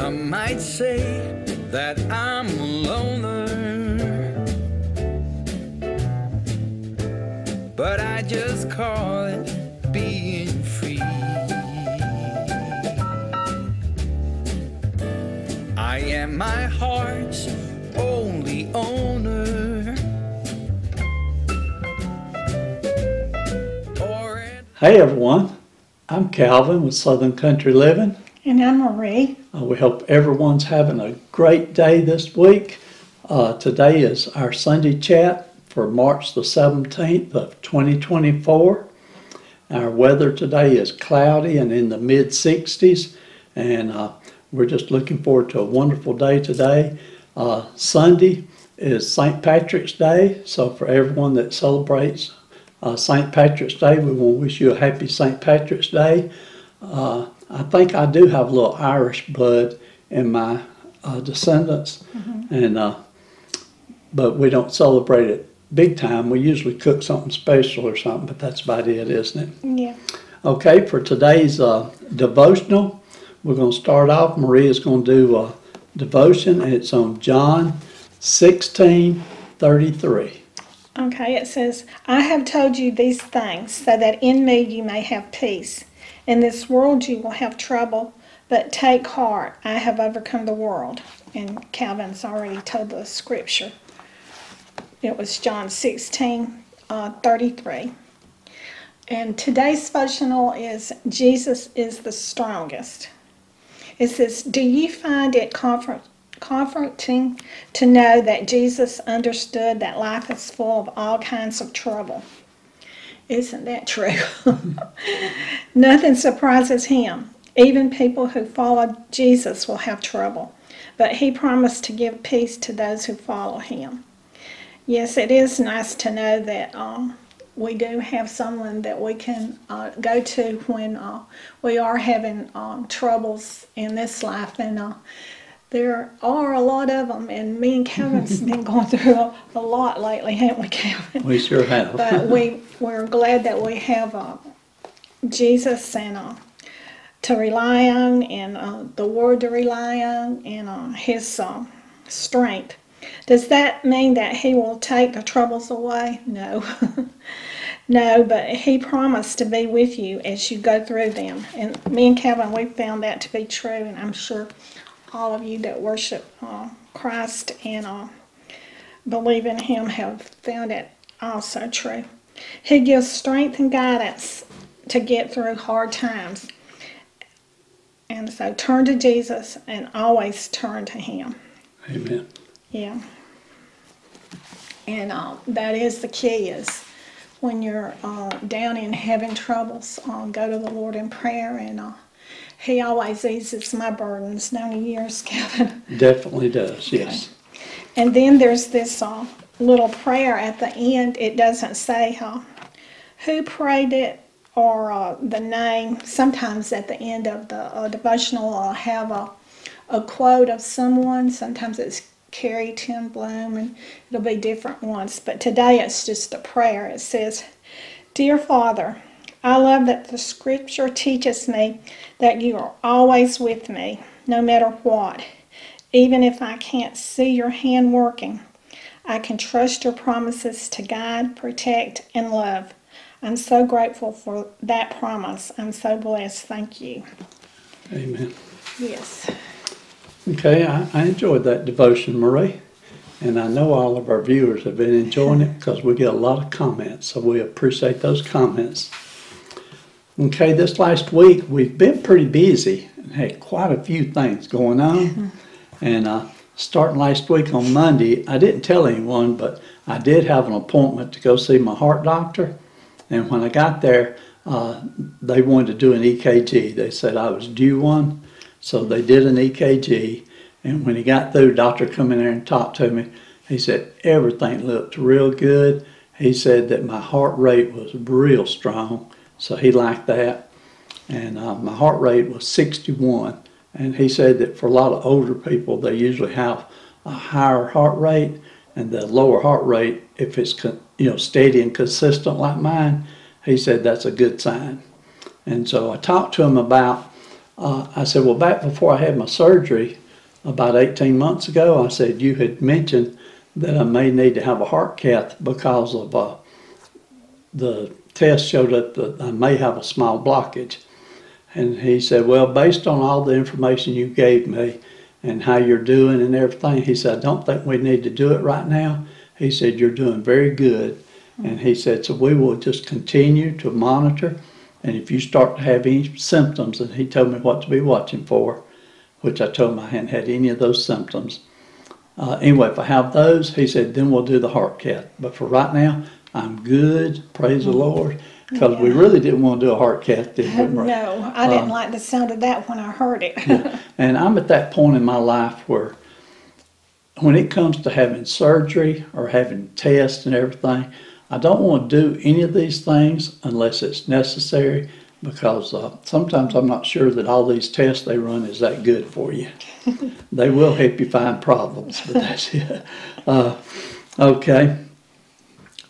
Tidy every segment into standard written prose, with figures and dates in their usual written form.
Some might say that I'm a loner, but I just call it being free. I am my heart's only owner. Hey everyone, I'm Calvin with Southern Country Living. And I'm Marie. We hope everyone's having a great day this week. Today is our Sunday chat for March the 17th of 2024. Our weather today is cloudy and in the mid-60s. And we're just looking forward to a wonderful day today. Sunday is St. Patrick's Day. So for everyone that celebrates St. Patrick's Day, we want to wish you a happy St. Patrick's Day. I think I do have a little Irish blood in my descendants, and but we don't celebrate it big time. We usually cook something special or something, but that's about it, isn't it? Yeah. Okay, for today's devotional, we're going to start off. Maria is going to do a devotion, and it's on John 16:33. Okay, it says, "I have told you these things, so that in me you may have peace. In this world you will have trouble, but take heart, I have overcome the world." And Calvin's already told the scripture. It was John 16:33. And today's devotional is, "Jesus is the strongest." It says, "Do you find it comforting to know that Jesus understood that life is full of all kinds of trouble?" Isn't that true? Nothing surprises him. Even people who follow Jesus will have trouble, but he promised to give peace to those who follow him. Yes, it is nice to know that we do have someone that we can go to when we are having troubles in this life. And there are a lot of them, and me and Kevin's been going through a lot lately, haven't we, Kevin? We sure have. But we're glad that we have Jesus and to rely on, and the Word to rely on, and His strength. Does that mean that He will take the troubles away? No. No, but He promised to be with you as you go through them. And me and Kevin, we found that to be true, and I'm sure all of you that worship Christ and believe in Him have found it also true. He gives strength and guidance to get through hard times. And so turn to Jesus and always turn to Him. Amen. Yeah. And that is the key, is when you're down and having troubles, go to the Lord in prayer, and He always eases my burdens, down in years, Kevin. Definitely does, yes. Okay. And then there's this little prayer at the end. It doesn't say who prayed it or the name. Sometimes at the end of the devotional, I'll have a quote of someone. Sometimes it's Carrie Ten Bloom, and it'll be different ones. But today it's just a prayer. It says, "Dear Father, I love that the scripture teaches me that you are always with me, no matter what. Even if I can't see your hand working, I can trust your promises to guide, protect, and love. I'm so grateful for that promise. I'm so blessed. Thank you." Amen. Yes. Okay, I enjoyed that devotion, Marie. And I know all of our viewers have been enjoying it, because we get a lot of comments, so we appreciate those comments. Okay, this last week we've been pretty busy and had quite a few things going on. And starting last week on Monday, I didn't tell anyone, but I did have an appointment to go see my heart doctor. And when I got there, they wanted to do an EKG. They said I was due one, so they did an EKG. And when he got through, the doctor come in there and talked to me. He said everything looked real good. He said that my heart rate was real strong. So he liked that, and my heart rate was 61. And he said that for a lot of older people, they usually have a higher heart rate, and the lower heart rate, if it's steady and consistent like mine, he said that's a good sign. And so I talked to him about I said, well, back before I had my surgery, about 18 months ago, I said, you had mentioned that I may need to have a heart cath because of the test showed up that I may have a small blockage. And he said, well, based on all the information you gave me and how you're doing and everything, he said, I don't think we need to do it right now. He said, you're doing very good. And he said, so we will just continue to monitor. And if you start to have any symptoms, and he told me what to be watching for, which I told him I hadn't had any of those symptoms. Anyway, if I have those, he said, then we'll do the heart cath. But for right now, I'm good, praise the Lord, because we really didn't want to do a heart cath, did we? No, I didn't like the sound of that when I heard it. And I'm at that point in my life where when it comes to having surgery or having tests and everything, I don't want to do any of these things unless it's necessary, because sometimes I'm not sure that all these tests they run is that good for you. They will help you find problems, but that's it. Okay.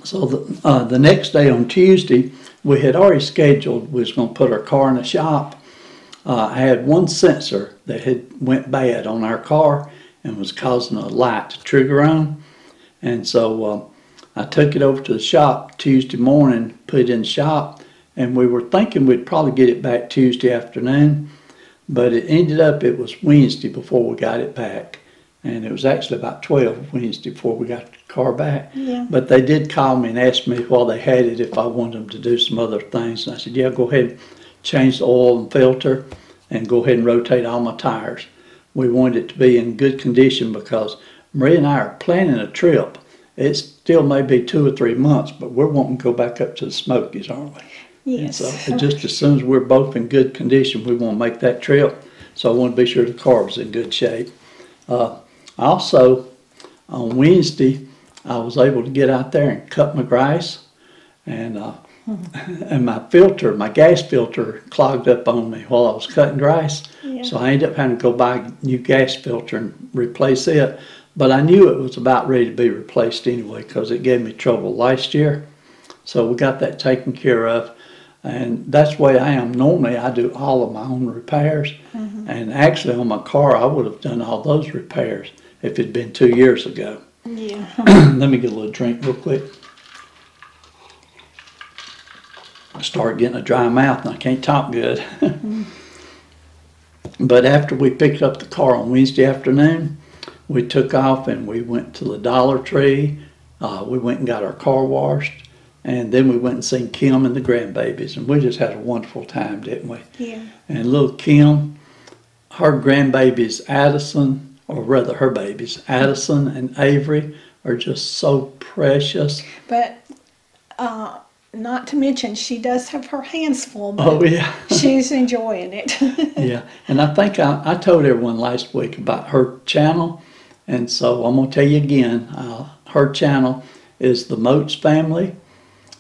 So the next day on Tuesday, we had already scheduled we was going to put our car in the shop. I had one sensor that had went bad on our car and was causing a light to trigger on. And so I took it over to the shop Tuesday morning, put it in the shop, and we were thinking we'd probably get it back Tuesday afternoon, but it ended up it was Wednesday before we got it back. And it was actually about 12 Wednesday before we got the car back. Yeah. But they did call me and ask me while they had it if I wanted them to do some other things. And I said, yeah, go ahead and change the oil and filter and go ahead and rotate all my tires. We wanted it to be in good condition because Marie and I are planning a trip. It still may be 2 or 3 months, but we're wanting to go back up to the Smokies, aren't we? Yes. And so just as soon as we're both in good condition, we want to make that trip. So I want to be sure the car was in good shape. Also, on Wednesday, I was able to get out there and cut my grass, and and my gas filter clogged up on me while I was cutting grass. Yeah. So I ended up having to go buy a new gas filter and replace it. But I knew it was about ready to be replaced anyway because it gave me trouble last year. So we got that taken care of, and that's the way I am. Normally, I do all of my own repairs, and actually on my car, I would have done all those repairs if it'd been 2 years ago. Yeah. Let me get a little drink real quick. I started getting a dry mouth and I can't talk good. But after we picked up the car on Wednesday afternoon, we took off and we went to the Dollar Tree. We went and got our car washed. And then we went and seen Kim and the grandbabies. And we just had a wonderful time, didn't we? Yeah. And little Kim, her grandbabies, Addison, or rather her babies, Addison and Avery, are just so precious. But not to mention, she does have her hands full. But oh, yeah. She's enjoying it. Yeah. And I think I told everyone last week about her channel. And so I'm going to tell you again, her channel is the Moates Family.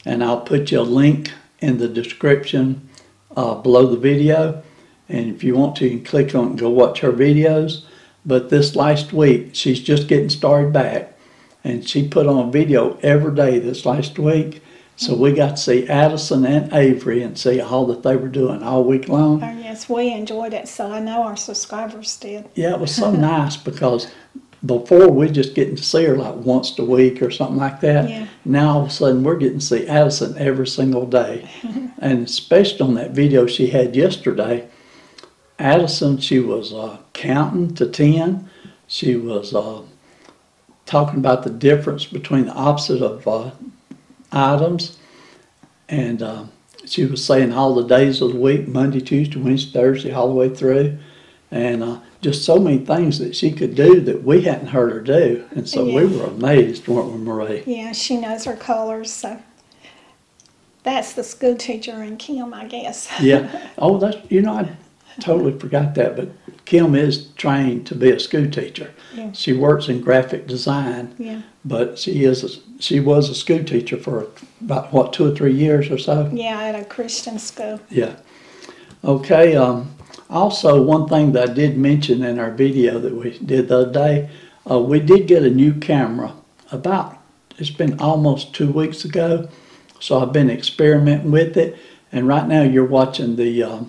And I'll put you a link in the description below the video. And if you want to, you can click on it and go watch her videos. But this last week, she's just getting started back. And she put on a video every day this last week. So we got to see Addison and Avery and see all that they were doing all week long. Oh, yes, we enjoyed it. So I know our subscribers did. Yeah, it was so nice because before, we're just getting to see her like once a week or something like that. Yeah. Now, all of a sudden, we're getting to see Addison every single day. And especially on that video she had yesterday, Addison, she was counting to 10. She was talking about the difference between the opposite of items. And she was saying all the days of the week, Monday, Tuesday, Wednesday, Thursday, all the way through. And just so many things that she could do that we hadn't heard her do. And so we were amazed, weren't we, Marie? Yeah, she knows her colors. So that's the school teacher in Kim, I guess. Yeah. Oh, that's, you know, I totally forgot that. But Kim is trained to be a school teacher. Yeah. She works in graphic design. Yeah. But she was a school teacher for about, what, 2 or 3 years or so? Yeah, at a Christian school. Yeah. Okay. Also, one thing that I did mention in our video that we did the other day, we did get a new camera about, it's been almost 2 weeks ago, so I've been experimenting with it, and right now you're watching their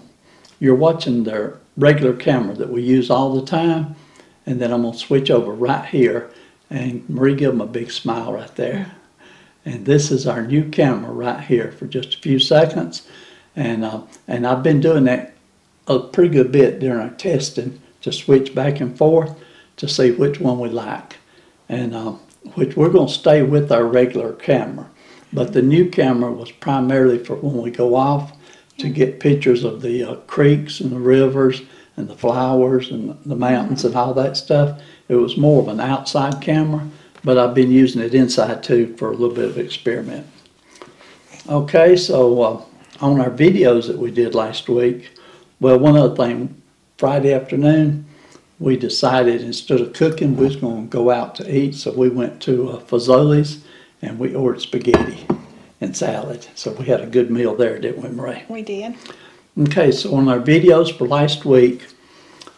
regular camera that we use all the time, and then I'm going to switch over right here, and Marie, give them a big smile right there. And this is our new camera right here for just a few seconds, and I've been doing that a pretty good bit during our testing to switch back and forth to see which one we like, and which we're going to stay with our regular camera. But the new camera was primarily for when we go off to get pictures of the creeks and the rivers and the flowers and the mountains and all that stuff. It was more of an outside camera, but I've been using it inside too for a little bit of experiment. Okay, so on our videos that we did last week, well, one other thing, Friday afternoon, we decided instead of cooking, we was going to go out to eat, so we went to Fazoli's and we ordered spaghetti and salad. So we had a good meal there, didn't we, Marie? We did. Okay, so on our videos for last week,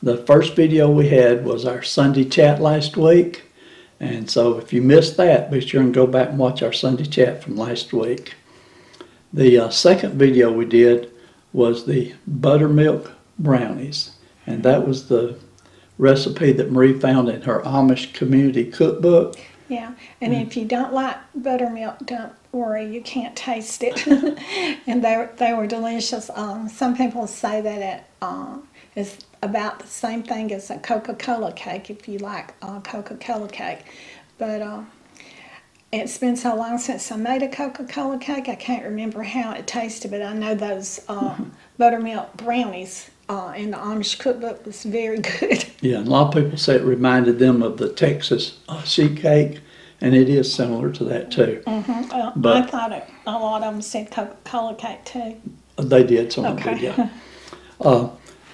the first video we had was our Sunday chat last week. And so if you missed that, be sure and go back and watch our Sunday chat from last week. The second video we did was the buttermilk brownies. And that was the recipe that Marie found in her Amish community cookbook. Yeah, and if you don't like buttermilk, don't worry, you can't taste it. And they were delicious. Some people say that it's about the same thing as a Coca-Cola cake, if you like Coca-Cola cake. But it's been so long since I made a Coca-Cola cake, I can't remember how it tasted, but I know those buttermilk brownies in the Amish cookbook was very good. Yeah, and a lot of people say it reminded them of the Texas sheet cake, and it is similar to that too. But I thought a lot of them said Coca-Cola cake too. They did, some of them did, yeah.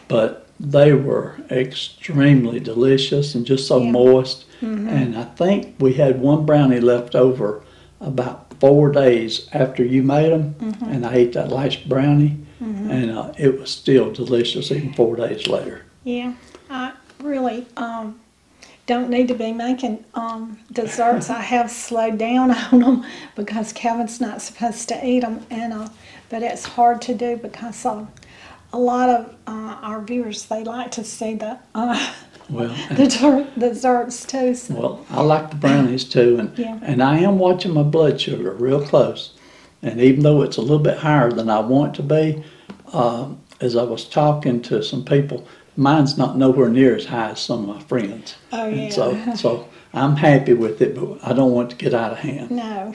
But they were extremely delicious and just so moist. And I think we had one brownie left over about 4 days after you made them, and I ate that last brownie. And it was still delicious even 4 days later. Yeah, I really don't need to be making desserts. I have slowed down on them because Kevin's not supposed to eat them, and but it's hard to do because a lot of our viewers, they like to see the desserts too. So. Well, I like the brownies too, and and I am watching my blood sugar real close. And even though it's a little bit higher than I want it to be, as I was talking to some people, mine's not nowhere near as high as some of my friends. Oh, yeah. And so I'm happy with it, but I don't want it to get out of hand. No.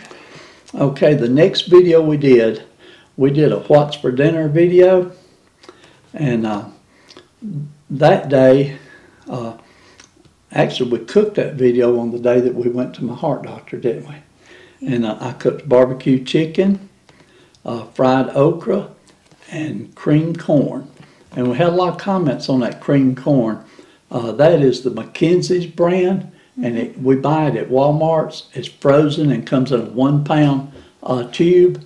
Okay, the next video we did a What's for Dinner video. And that day, actually we cooked that video on the day that we went to my heart doctor, didn't we? And I cooked barbecue chicken, fried okra, and creamed corn. And we had a lot of comments on that creamed corn. That is the McKenzie's brand, and we buy it at Walmart's. It's frozen and comes in a 1-pound tube,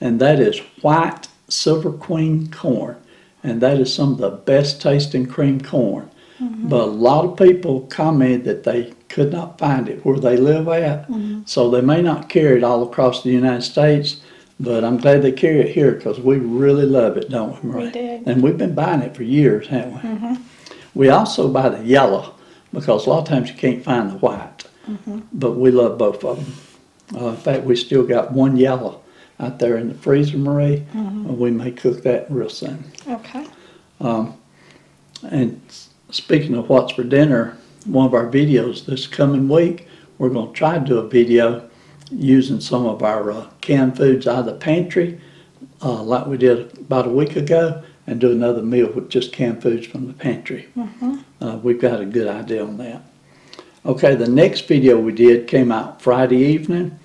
and that is white Silver Queen corn. And that is some of the best tasting creamed corn. But a lot of people commented that they could not find it where they live at, so they may not carry it all across the United States, but I'm glad they carry it here because we really love it, don't we, Marie? We do. And we've been buying it for years, haven't we? We also buy the yellow because a lot of times you can't find the white, but we love both of them. In fact, we still got one yellow out there in the freezer, Marie, and we may cook that real soon. Okay. And speaking of What's for Dinner, one of our videos this coming week, we're going to try to do a video using some of our canned foods out of the pantry, like we did about a week ago, and do another meal with just canned foods from the pantry. We've got a good idea on that. Okay, the next video we did came out Friday evening,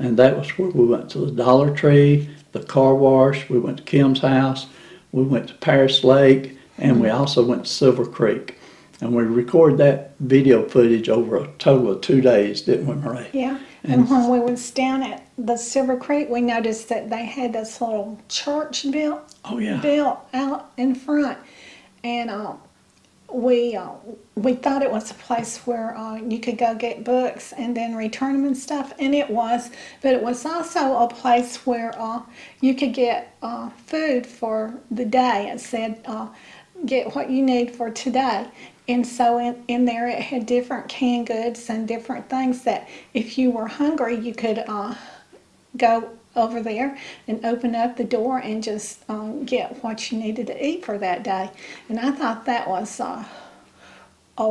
and that was where we went to the Dollar Tree, the car wash, we went to Kim's house, we went to Paris Lake, and we also went to Silver Creek. And we recorded that video footage over a total of 2 days, didn't we, Marie? Yeah, and when we was down at the Silver Creek, we noticed that they had this little church built, built out in front. And we thought it was a place where you could go get books and then return them and stuff, and it was. But it was also a place where you could get food for the day. It said get what you need for today. And so in there it had different canned goods and different things that if you were hungry, you could go over there and open up the door and just get what you needed to eat for that day. And I thought that was a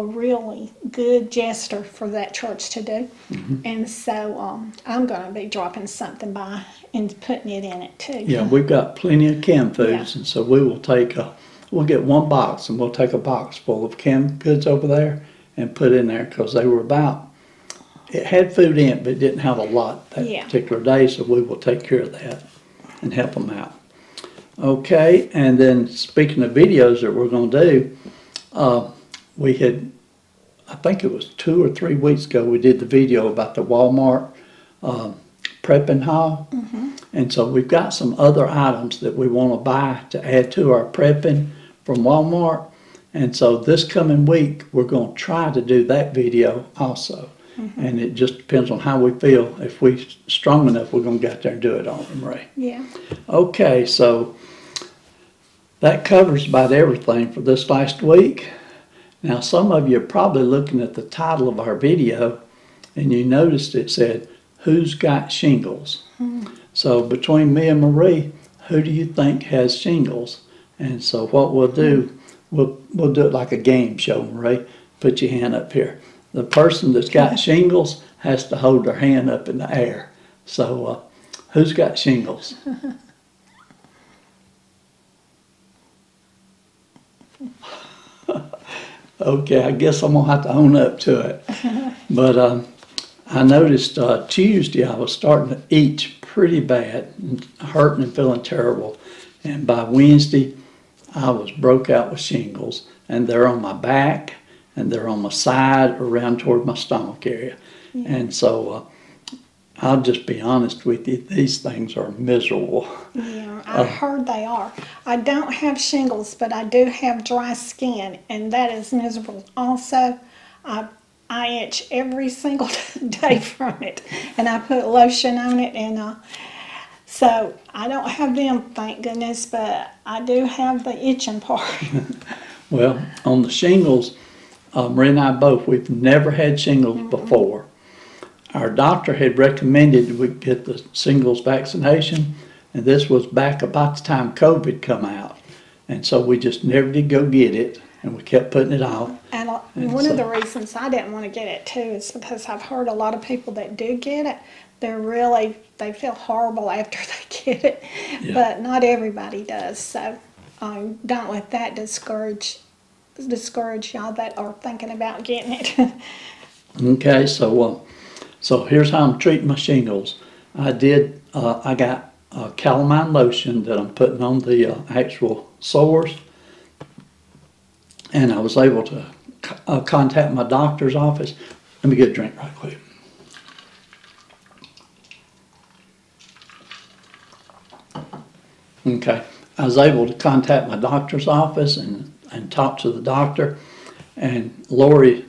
really good gesture for that church to do. Mm-hmm. And so I'm going to be dropping something by and putting it in it too. Yeah, we've got plenty of canned foods, yeah. And so we will take we'll get one box, and we'll take a box full of canned goods over there and put in there, because they were about, it had food in it, but it didn't have a lot that yeah. particular day, so we will take care of that and help them out. Okay, and then speaking of videos that we're going to do, we had, I think it was 2 or 3 weeks ago, we did the video about the Walmart prepping haul. Mm-hmm. And so we've got some other items that we want to buy to add to our prepping from Walmart. And so this coming week, we're going to try to do that video also. Mm-hmm. And it just depends on how we feel. If we're strong enough, we're going to get there and do it on them, Ray. Yeah. Okay, so that covers about everything for this last week. Now, some of you are probably looking at the title of our video, and you noticed it said, "Who's got shingles?" Mm-hmm. So between me and Marie, who do you think has shingles? And so what we'll do, we'll do it like a game show, Marie. Put your hand up here. The person that's got shingles has to hold their hand up in the air. So who's got shingles? Okay, I guess I'm going to have to own up to it. But I noticed Tuesday I was starting to itch pretty bad, and hurting and feeling terrible. And by Wednesday, I was broke out with shingles. And they're on my back, and they're on my side, around toward my stomach area. Yeah. And so I'll just be honest with you, these things are miserable. Yeah, I heard they are. I don't have shingles, but I do have dry skin, and that is miserable. Also, I itch every single day from it, and I put lotion on it, and so I don't have them, thank goodness, but I do have the itching part. Well, on the shingles, Marie and I both, we've never had shingles mm-hmm. before. Our doctor had recommended we get the shingles vaccination, and this was back about the time COVID come out. And so we just never did go get it, and we kept putting it off. And one of the reasons I didn't want to get it, too, is because I've heard a lot of people that do get it, they feel horrible after they get it. Yeah. But not everybody does, so don't let that discourage y'all that are thinking about getting it. Okay, so here's how I'm treating my shingles. I got calamine lotion that I'm putting on the actual sores, and I was able to contact my doctor's office. Let me get a drink right quick. Okay, I was able to contact my doctor's office and talk to the doctor, and Lori,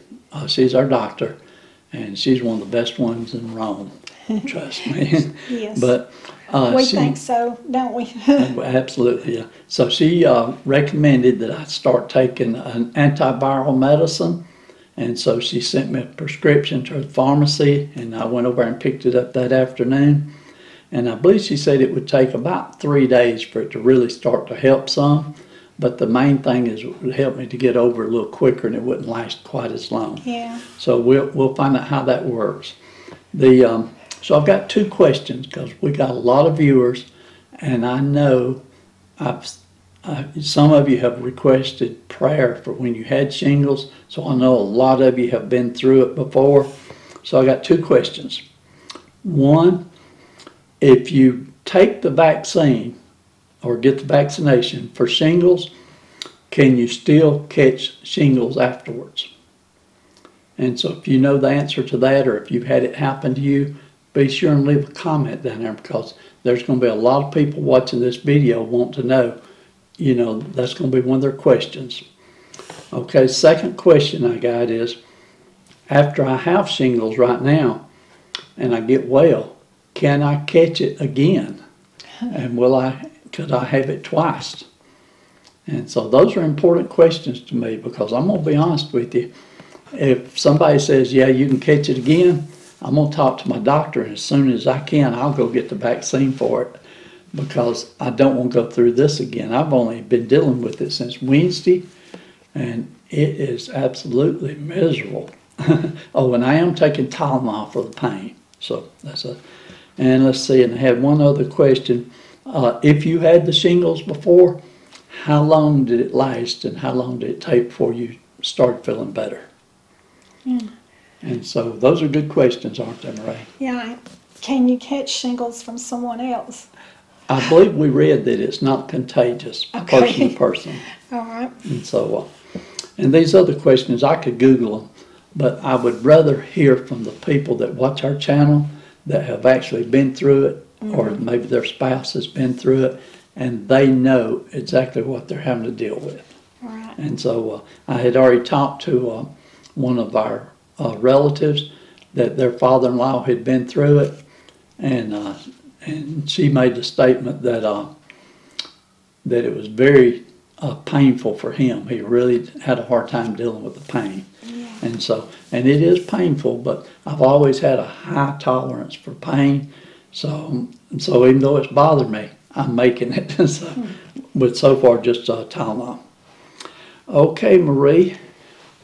she's our doctor, and she's one of the best ones in Rome, trust me. Yes. But we think so, don't we? Absolutely, yeah. So she recommended that I start taking an antiviral medicine, and so she sent me a prescription to the pharmacy, and I went over and picked it up that afternoon. And I believe she said it would take about 3 days for it to really start to help some. But the main thing is it would help me to get over a little quicker, and it wouldn't last quite as long. Yeah. So we'll find out how that works. So I've got 2 questions, because we got a lot of viewers, and I know some of you have requested prayer for when you had shingles. So I know a lot of you have been through it before. So I got 2 questions. One, if you take the vaccine, or get the vaccination for shingles, can you still catch shingles afterwards? And so if you know the answer to that, or if you've had it happen to you, be sure and leave a comment down there, because there's going to be a lot of people watching this video want to know, you know, that's going to be one of their questions. Okay, second question I got is, after I have shingles right now and I get well, can I catch it again? And will I have it twice? And so those are important questions to me, because I'm going to be honest with you. If somebody says, yeah, you can catch it again, I'm going to talk to my doctor, and as soon as I can, I'll go get the vaccine for it, because I don't want to go through this again. I've only been dealing with it since Wednesday, and it is absolutely miserable. Oh, and I am taking Tylenol for the pain. So that's a, and let's see, and I had one other question. If you had the shingles before, how long did it last, and how long did it take before you started feeling better? Yeah. And so those are good questions, aren't they, Marie? Yeah. Can you catch shingles from someone else? I believe we read that it's not contagious, okay, person to person. All right. And so, and these other questions, I could Google them, but I would rather hear from the people that watch our channel that have actually been through it, mm-hmm, or maybe their spouse has been through it, and they know exactly what they're having to deal with. All right. And so I had already talked to one of our relatives that their father-in-law had been through it, and she made the statement that that it was very painful for him. He really had a hard time dealing with the pain. Yeah. And so, and it is painful, but I've always had a high tolerance for pain, so even though it's bothered me, I'm making it. So, but so far, just Tylenol. Okay, Marie,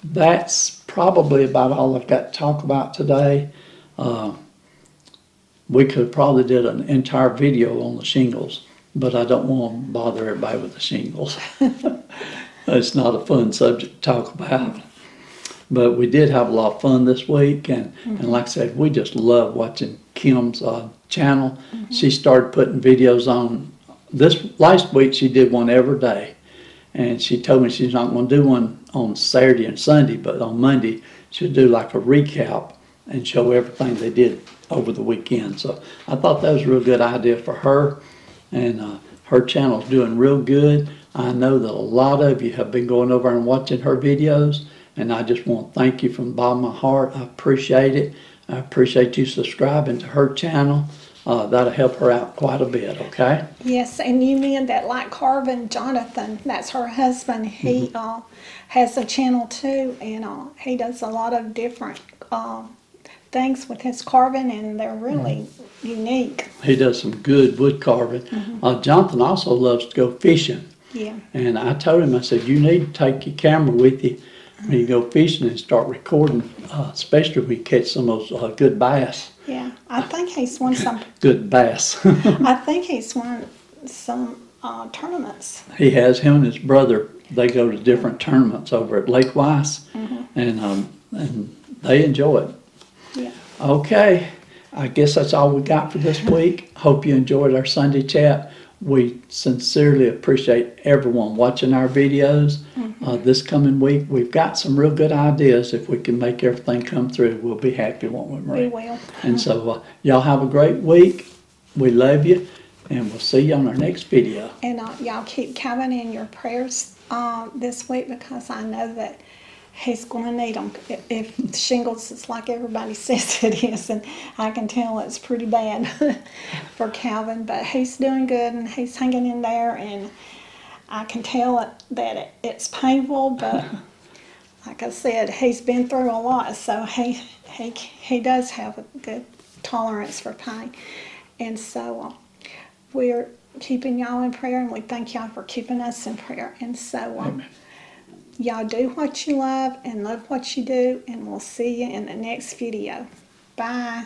that's probably about all I've got to talk about today. We could have probably did an entire video on the shingles, but I don't want to bother everybody with the shingles. It's not a fun subject to talk about. But we did have a lot of fun this week, and like I said, we just love watching Kim's channel. Mm-hmm. She started putting videos on. This last week she did one every day, and she told me she's not going to do one on Saturday and Sunday, but on Monday she'll do like a recap and show everything they did over the weekend. So I thought that was a real good idea for her, and her channel's doing real good. I know that a lot of you have been going over and watching her videos, and I just want to thank you from the bottom of my heart. I appreciate it. I appreciate you subscribing to her channel. That'll help her out quite a bit, okay? Yes, and you mean that like Carvin Jonathan, that's her husband, he mm-hmm. Has a channel too, and he does a lot of different things with his carving, and they're really mm-hmm. unique. He does some good wood carving. Mm-hmm. Jonathan also loves to go fishing. Yeah. And I told him, I said, you need to take your camera with you when you go fishing and start recording, especially when you catch some of those good bass. Yeah, I think he's won some. Good bass. I think he's won some tournaments. He has. Him and his brother, they go to different tournaments over at Lake Weiss, mm-hmm. And they enjoy it. Yeah. Okay, I guess that's all we got for this week. Hope you enjoyed our Sunday chat. We sincerely appreciate everyone watching our videos. Mm-hmm. This coming week, we've got some real good ideas. If we can make everything come through, we'll be happy, won't we, Marie? We will. And so, y'all have a great week. We love you, and we'll see you on our next video. And y'all keep coming in your prayers this week, because I know that he's going to need them. If shingles is like everybody says it is, and I can tell it's pretty bad for Calvin, but he's doing good, and he's hanging in there, and I can tell that it's painful, but like I said, he's been through a lot, so he does have a good tolerance for pain. And so we're keeping y'all in prayer, and we thank y'all for keeping us in prayer. And so y'all do what you love and love what you do, and we'll see you in the next video. Bye.